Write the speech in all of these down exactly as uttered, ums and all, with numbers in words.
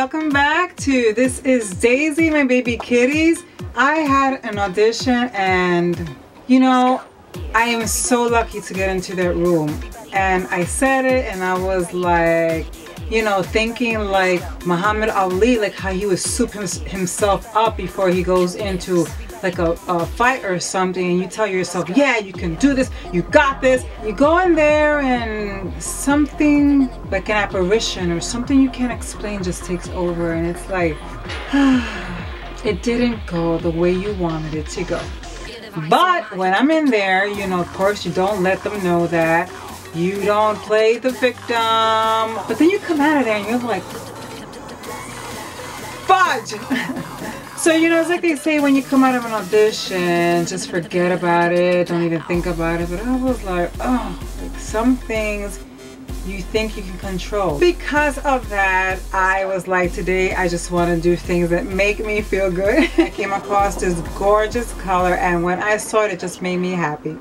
welcome back to This Is Daisy, my baby kitties. I had an audition and you know, I am so lucky to get into that room. And I said it and I was like, you know, thinking like Muhammad Ali, like how he would soup him himself up before he goes into like a, a fight or something, and you tell yourself, yeah, you can do this, you got this. You go in there and something like an apparition or something you can't explain just takes over, and it's like, it didn't go the way you wanted it to go. But when I'm in there, you know, of course you don't let them know that. You don't play the victim. But then you come out of there and you're like, fudge! So, you know, it's like they say, when you come out of an audition, just forget about it, don't even think about it. But I was like, oh, like some things you think you can control. Because of that, I was like, today I just want to do things that make me feel good. I came across this gorgeous color, and when I saw it, it just made me happy.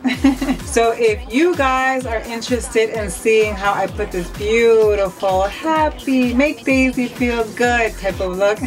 So if you guys are interested in seeing how I put this beautiful, happy, make Daisy feel good type of look,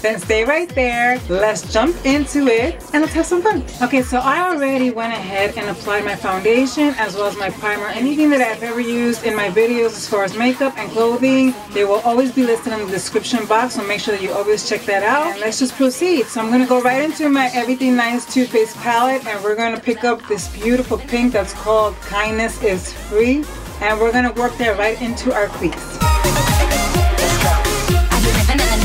then stay right there, let's jump into it, and let's have some fun. Okay, so I already went ahead and applied my foundation as well as my primer. Anything that I've ever used in my videos as far as makeup and clothing, they will always be listed in the description box, so make sure that you always check that out. And let's just proceed. So I'm gonna go right into my Everything Nice Too Faced palette, and we're gonna pick up this beautiful pink that's called Kindness Is Free, and we're gonna work that right into our crease.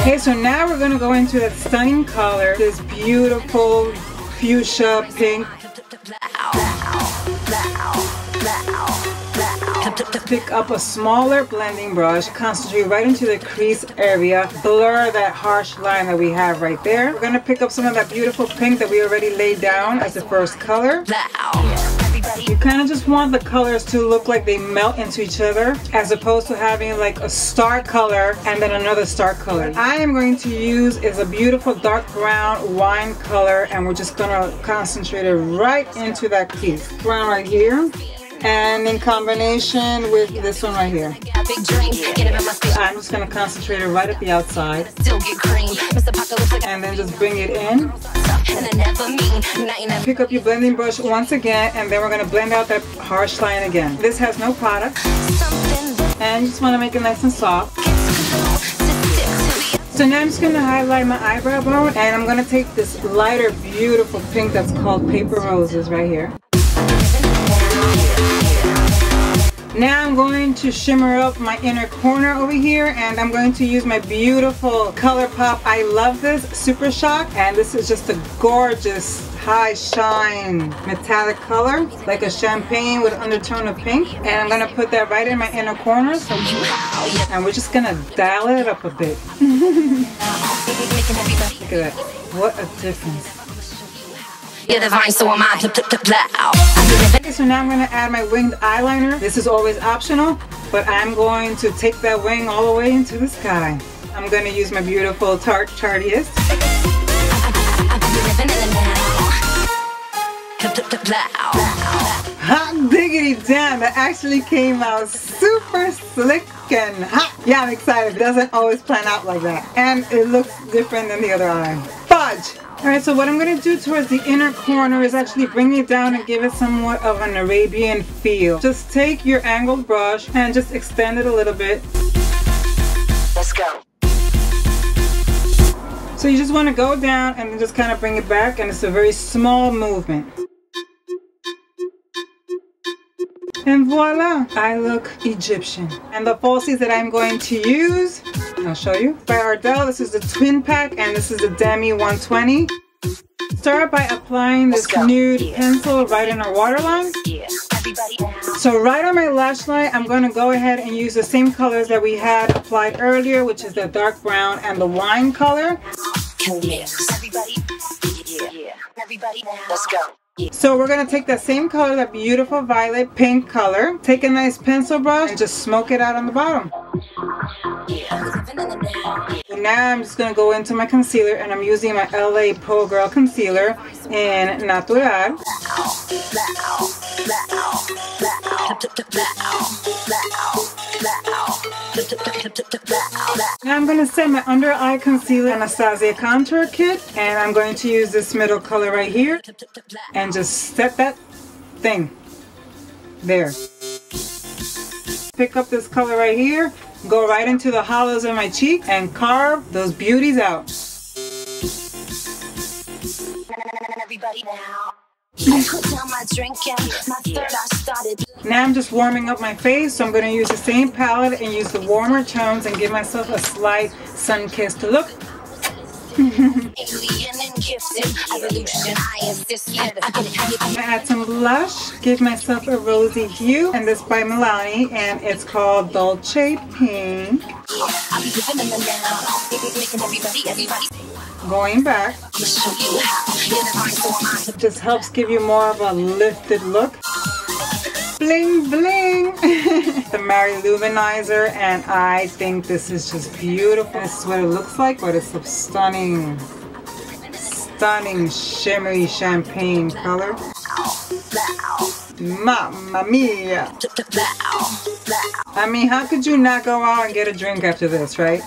Okay, so now we're gonna go into that stunning color, this beautiful fuchsia pink. Pick up a smaller blending brush, concentrate right into the crease area, blur that harsh line that we have right there. We're gonna pick up some of that beautiful pink that we already laid down as the first color. You kind of just want the colors to look like they melt into each other, as opposed to having like a stark color and then another stark color. What I am going to use is a beautiful dark brown wine color, and we're just gonna concentrate it right into that crease. Brown right here, and in combination with this one right here. I'm just gonna concentrate it right at the outside, and then just bring it in. Pick up your blending brush once again, and then we're going to blend out that harsh line again. This has no product, and you just want to make it nice and soft. So now I'm just going to highlight my eyebrow bone, and I'm going to take this lighter beautiful pink that's called Paper Roses right here. Now I'm going to shimmer up my inner corner over here, and I'm going to use my beautiful ColourPop I Love This Super Shock, and this is just a gorgeous high shine metallic color, like a champagne with an undertone of pink, and I'm going to put that right in my inner corner, so, and we're just going to dial it up a bit. Look at that, what a difference. Okay, so now I'm going to add my winged eyeliner. This is always optional, but I'm going to take that wing all the way into the sky. I'm going to use my beautiful Tarte Tarteist. Hot diggity damn, that actually came out super slick and hot. Yeah, I'm excited. It doesn't always plan out like that. And it looks different than the other eye. Fudge! Alright, so what I'm going to do towards the inner corner is actually bring it down and give it somewhat of an Arabian feel. Just take your angled brush and just extend it a little bit. Let's go. So you just want to go down and then just kind of bring it back, and it's a very small movement. And voila! I look Egyptian. And the falsies that I'm going to use, I'll show you. By Ardell, this is the twin pack, and this is the Demi one twenty. Start by applying this nude yeah. pencil right in our waterline. Yeah. So right on my lash line, I'm going to go ahead and use the same colors that we had applied earlier, which is the dark brown and the wine color. Yes. Everybody. Yeah. Everybody. Let's go. So we're going to take that same color, that beautiful violet pink color, take a nice pencil brush and just smoke it out on the bottom. Now I'm just going to go into my concealer, and I'm using my L A Pro Girl concealer in Natural. Now I'm going to set my under eye concealer, Anastasia Contour Kit, and I'm going to use this middle color right here and just set that thing there. Pick up this color right here, go right into the hollows of my cheek and carve those beauties out. Everybody now. Now I'm just warming up my face, so I'm going to use the same palette and use the warmer tones and give myself a slight sun-kissed look. I'm going to add some blush, give myself a rosy hue, and this by Milani, and it's called Dolce Pink. Going back, just helps give you more of a lifted look. Bling bling! The Mary Lou Manizer, and I think this is just beautiful. This is what it looks like, but it's a stunning, stunning shimmery champagne color. Mamma mia! I mean, how could you not go out and get a drink after this, right?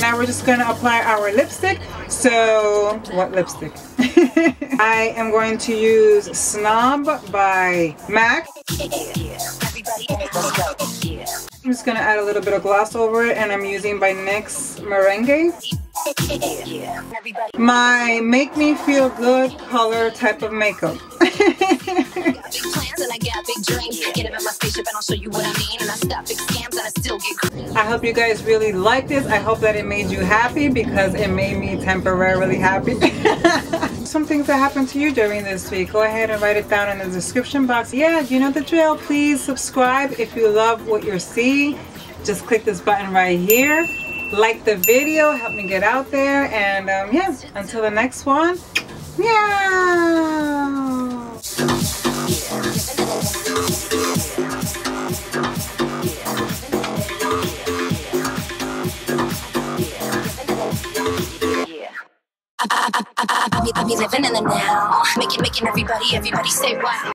Now we're just going to apply our lipstick. So, what lipstick? I am going to use Snob by MAC. I'm just going to add a little bit of gloss over it, and I'm using by NYX Merengue. My make me feel good color type of makeup. I hope you guys really like this. I hope that it made you happy, because it made me temporarily happy. Some things that happened to you during this week, go ahead and write it down in the description box. Yeah, you know the drill. Please subscribe if you love what you're seeing. Just click this button right here. Like the video, help me get out there, and um, yeah, until the next one, yeah! I, I, I, I, I, be, I be living in the now, making, making everybody, everybody say wow.